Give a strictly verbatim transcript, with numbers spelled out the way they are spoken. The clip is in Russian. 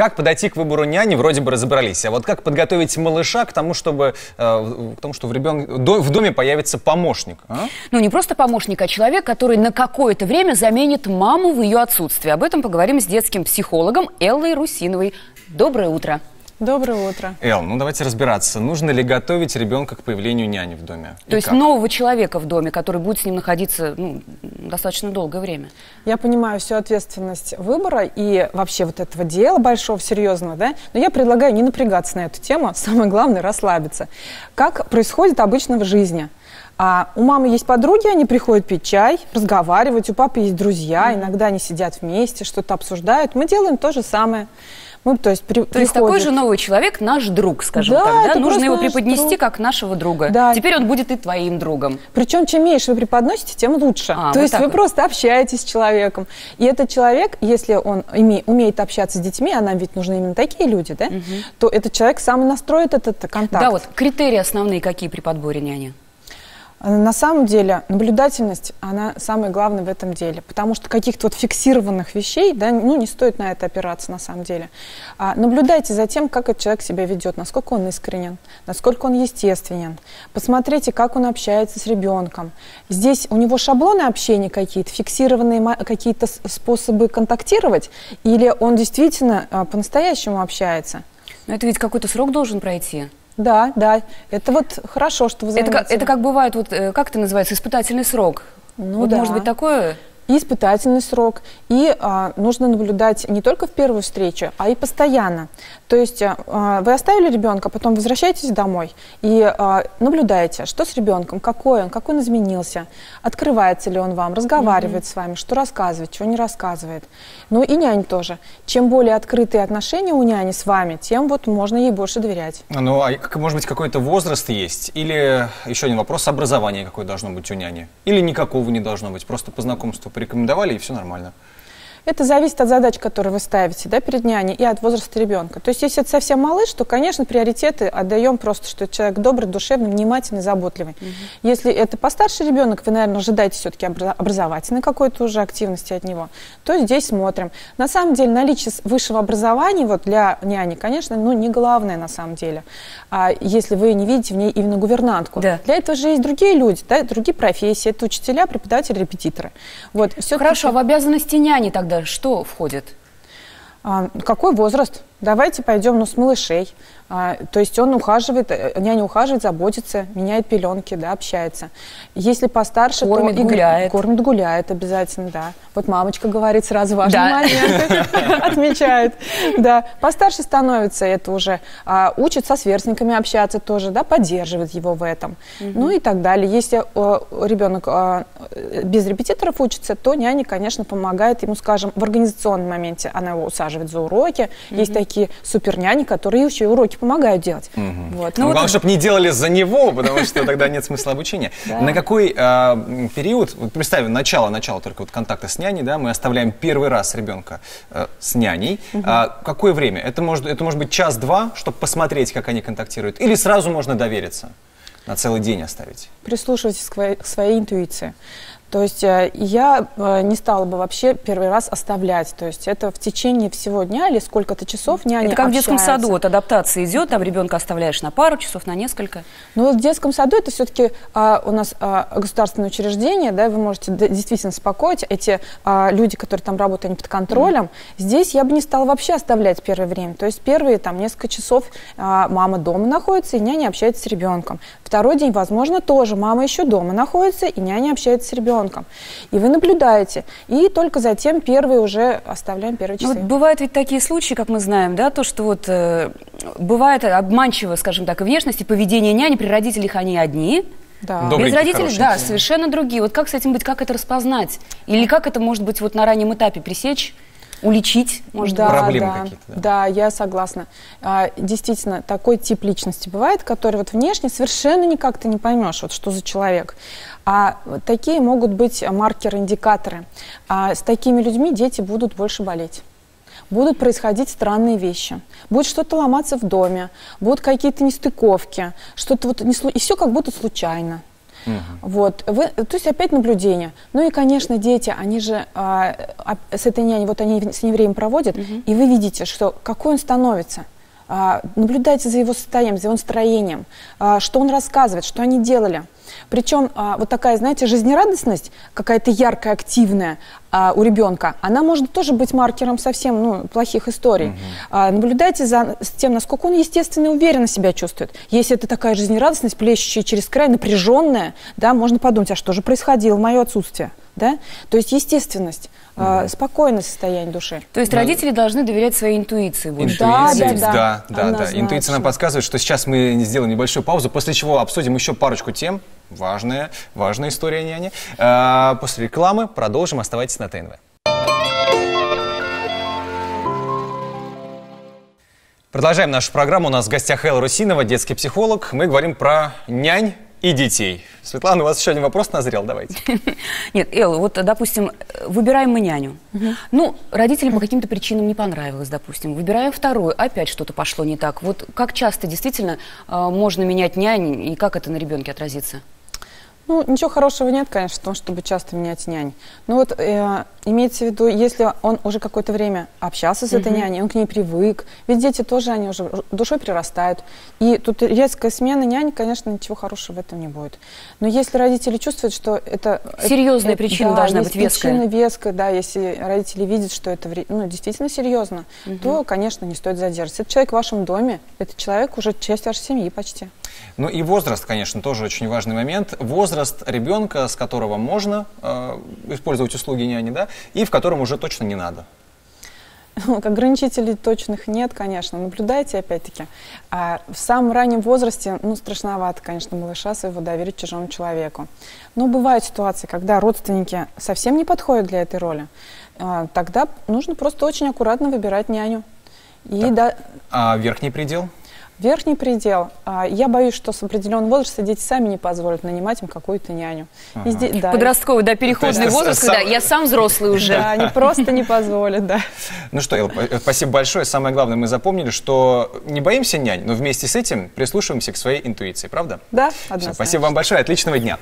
Как подойти к выбору няни, вроде бы разобрались. А вот как подготовить малыша к тому, чтобы, э, к тому, что в, ребен... в доме появится помощник? А? Ну, не просто помощник, а человек, который на какое-то время заменит маму в ее отсутствие. Об этом поговорим с детским психологом Эллой Русиновой. Доброе утро. Доброе утро. Эл, ну давайте разбираться, нужно ли готовить ребенка к появлению няни в доме? То есть как? Нового человека в доме, который будет с ним находиться ну, достаточно долгое время. Я понимаю всю ответственность выбора и вообще вот этого дела большого, серьезного, да? Но я предлагаю не напрягаться на эту тему, самое главное расслабиться. Как происходит обычно в жизни? А у мамы есть подруги, они приходят пить чай, разговаривать, у папы есть друзья, иногда они сидят вместе, что-то обсуждают. Мы делаем то же самое. Мы, то есть, при, то есть такой же новый человек наш друг, скажем да, так, да? Нужно его преподнести друг. Как нашего друга. Да. Теперь он будет и твоим другом. Причем чем меньше вы преподносите, тем лучше. А, то вот есть вы вот. Просто общаетесь с человеком. И этот человек, если он име, умеет общаться с детьми, а нам ведь нужны именно такие люди, да? Угу. То этот человек сам настроит этот контакт. Да, вот критерии основные какие при подборе няни? На самом деле наблюдательность, она самая главная в этом деле, потому что каких-то вот фиксированных вещей, да, ну, не стоит на это опираться на самом деле. А наблюдайте за тем, как этот человек себя ведет, насколько он искренен, насколько он естественен. Посмотрите, как он общается с ребенком. Здесь у него шаблоны общения какие-то, фиксированные какие-то способы контактировать, или он действительно по-настоящему общается. Но это ведь какой-то срок должен пройти. Да, да. Это вот хорошо, что вы заметили. Это, это как бывает, вот, как это называется, испытательный срок. Ну, вот да. Может быть такое? И испытательный срок. И а, нужно наблюдать не только в первую встречу, а и постоянно. То есть а, вы оставили ребенка, потом возвращаетесь домой и а, наблюдаете, что с ребенком, какой он, как он изменился, открывается ли он вам, разговаривает [S2] Mm-hmm. [S1] С вами, что рассказывает, чего не рассказывает. Ну и нянь тоже. Чем более открытые отношения у няни с вами, тем вот можно ей больше доверять. Ну, а может быть какой-то возраст есть? Или еще один вопрос, образование какое должно быть у няни? Или никакого не должно быть, просто по знакомству приходит? Рекомендовали, и все нормально. Это зависит от задач, которые вы ставите, да, перед няней, и от возраста ребенка. То есть, если это совсем малыш, то, конечно, приоритеты отдаем просто, что человек добрый, душевный, внимательный, заботливый. Угу. Если это постарше ребенок, вы, наверное, ожидаете все-таки образовательной какой-то уже активности от него, то здесь смотрим. На самом деле, наличие высшего образования вот, для няни, конечно, ну, не главное на самом деле, а если вы не видите в ней именно гувернантку. Да. Для этого же есть другие люди, да, другие профессии, это учителя, преподаватели, репетиторы. Вот, хорошо, а в обязанности няни тогда что входит? А, какой возраст? Давайте пойдем ну, с малышей. А, то есть он ухаживает, няня ухаживает, заботится, меняет пеленки, да, общается. Если постарше, кормит, то гуляет. Кормит, гуляет обязательно, да. Вот мамочка говорит, сразу важный момент, отмечает. Да. Постарше становится это уже. А, учит со сверстниками общаться тоже, да, поддерживает его в этом. Угу. Ну и так далее. Если а, ребенок а, без репетиторов учится, то няня, конечно, помогает ему, скажем, в организационном моменте. Она его усаживает за уроки. Угу. Есть такие суперняни, которые еще и уроки помогают делать. Угу. Вот. Ну, ну, главное, вот... чтобы не делали за него, потому что тогда нет смысла обучения. Да. На какой э, период, вот представим, начало, начало только вот контакта с няней, да, мы оставляем первый раз ребенка э, с няней. Угу. А, какое время? Это может, это может быть час-два, чтобы посмотреть, как они контактируют, или сразу можно довериться, на целый день оставить? Прислушивайтесь к своей интуиции. То есть я не стала бы вообще первый раз оставлять. То есть это в течение всего дня или сколько-то часов няня общается. Это как в детском саду, вот адаптация идет, там ребенка оставляешь на пару часов, на несколько. Ну вот в детском саду это все-таки а, у нас а, государственное учреждение, да, вы можете действительно успокоить. Эти а, люди, которые там работают, они под контролем. Mm. Здесь я бы не стала вообще оставлять первое время. То есть первые там несколько часов а, мама дома находится, и няня общается с ребенком. Второй день, возможно, тоже мама еще дома находится, и няня общается с ребенком. И вы наблюдаете, и только затем первые уже оставляем первые часы. Вот бывают ведь такие случаи, как мы знаем, да, то, что вот э, бывает обманчиво, скажем так, и внешность, и поведение няни, при родителях они одни, да. Без родителей, да, семьи. Совершенно другие. Вот как с этим быть, как это распознать? Или как это, может быть, вот на раннем этапе пресечь? Уличить, может, да, проблемы да, какие-то. Да. да, я согласна. А, действительно, такой тип личности бывает, который вот внешне совершенно никак ты не поймешь, вот что за человек. А вот такие могут быть маркеры, индикаторы. А с такими людьми дети будут больше болеть. Будут происходить странные вещи. Будет что-то ломаться в доме, будут какие-то нестыковки, что-то вот не слу... и все как будто случайно. Угу. Вот. Вы, то есть опять наблюдение. Ну и, конечно, дети, они же а, а, с этой няней, вот они с ней время проводят, угу. и вы видите, что какой он становится. А, наблюдайте за его состоянием, за его настроением, а, что он рассказывает, что они делали. Причем а, вот такая, знаете, жизнерадостность, какая-то яркая, активная а, у ребенка, она может тоже быть маркером совсем ну, плохих историй. Mm-hmm. а, наблюдайте за тем, насколько он, естественно, и уверенно себя чувствует. Если это такая жизнерадостность, плещущая через край, напряженная, да, можно подумать, а что же происходило в мое отсутствие? Да? То есть естественность, mm-hmm. э, спокойное состояние души. То есть да. родители должны доверять своей интуиции. Больше. Интуиции, да, да, да. да, да, да. Интуиция нам подсказывает, что сейчас мы сделаем небольшую паузу, после чего обсудим еще парочку тем. Важная, важная история няни. А, после рекламы продолжим. Оставайтесь на Т Н В. Продолжаем нашу программу. У нас в гостях Элла Русинова, детский психолог. Мы говорим про нянь и детей. Светлана, у вас еще один вопрос назрел, давайте. Нет, Элла, вот, допустим, выбираем мы няню. Угу. Ну, родителям по каким-то причинам не понравилось, допустим. Выбираем вторую, опять что-то пошло не так. Вот как часто действительно можно менять нянь и как это на ребенке отразится? Ну, ничего хорошего нет, конечно, в том, чтобы часто менять нянь. Но вот э, имеется в виду, если он уже какое-то время общался с этой [S2] Mm-hmm. [S1] Няней, он к ней привык, ведь дети тоже, они уже душой прирастают. И тут резкая смена нянь, конечно, ничего хорошего в этом не будет. Но если родители чувствуют, что это... Серьезная это, причина да, должна быть веская. Причина веская, да, если родители видят, что это ну, действительно серьезно, [S2] Mm-hmm. [S1] То, конечно, не стоит задерживаться. Это человек в вашем доме, это человек уже часть вашей семьи почти. Ну и возраст, конечно, тоже очень важный момент. Возраст ребенка, с которого можно э, использовать услуги няни, да, и в котором уже точно не надо. Ограничителей точных нет, конечно. Наблюдайте, опять-таки. А в самом раннем возрасте, ну, страшновато, конечно, малыша своего доверить чужому человеку. Но бывают ситуации, когда родственники совсем не подходят для этой роли. А, тогда нужно просто очень аккуратно выбирать няню. И так, да... А верхний предел? Верхний предел. Я боюсь, что с определенного возраста дети сами не позволят нанимать им какую-то няню. Ага. Здесь, да, подростковый, да, переходный возраст, сам... да, я сам взрослый уже. Да, они просто не позволят, да. Ну что, Элла, спасибо большое. Самое главное, мы запомнили, что не боимся нянь, но вместе с этим прислушиваемся к своей интуиции, правда? Да, однозначно. Спасибо вам большое, отличного дня.